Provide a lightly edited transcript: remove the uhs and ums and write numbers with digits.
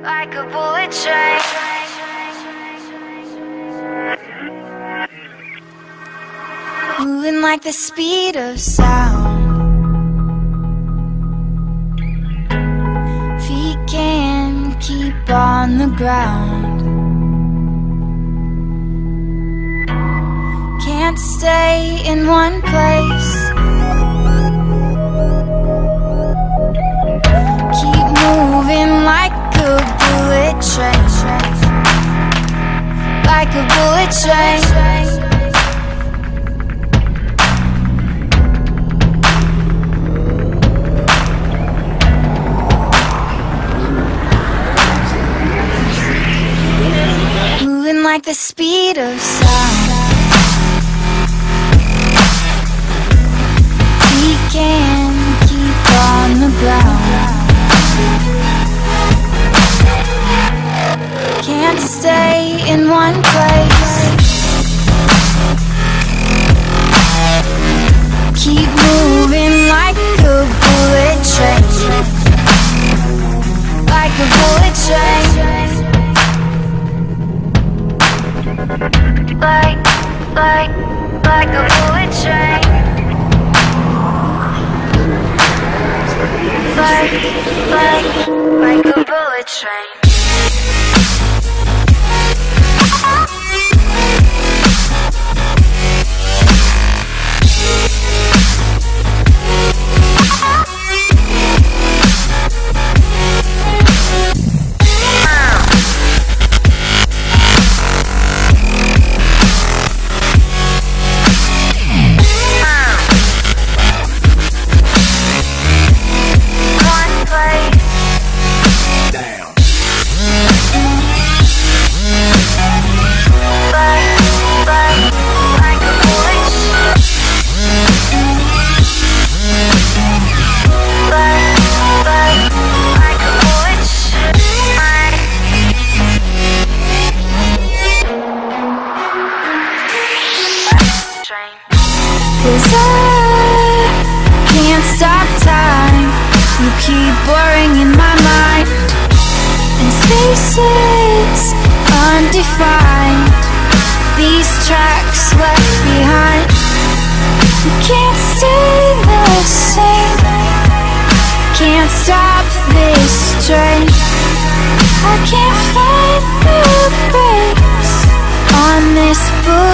Like a bullet train. Moving like the speed of sound. Feet can't keep on the ground. Can't stay in one place. Keep moving like a bullet train, like a bullet train. Moving like the speed of sound. We can't keep on the ground. Can't stay in one place. Keep moving like a bullet train, like a bullet train. Like a bullet train. Like a bullet train. I can't find the brakes on this boat.